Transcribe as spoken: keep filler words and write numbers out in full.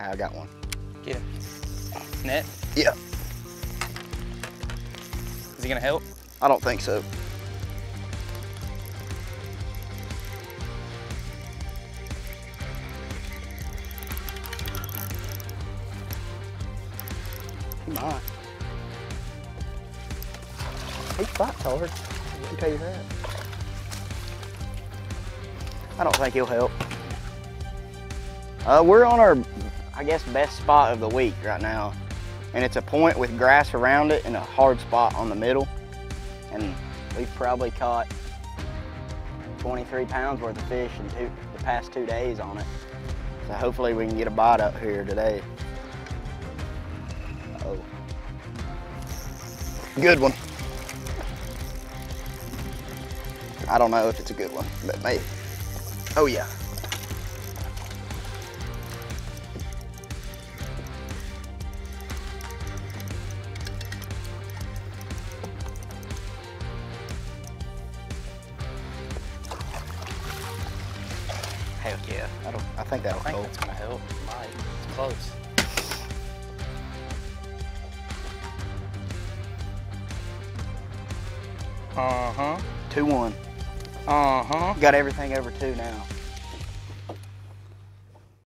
I got one. Get him. Net? Yeah. Is he gonna help? I don't think so. He might. He fights hard. I can tell you that. I don't think he'll help. Uh, we're on our, I guess, best spot of the week right now. And it's a point with grass around it and a hard spot on the middle. And we've probably caught twenty-three pounds worth of fish in two, the past two days on it. So hopefully we can get a bite up here today. Uh-oh. Good one. I don't know if it's a good one, but maybe. Oh yeah. Hell yeah. I don't I think that'll I think help. That's gonna help. Might. It's close. Uh-huh. two one. Uh-huh. Got everything over two now.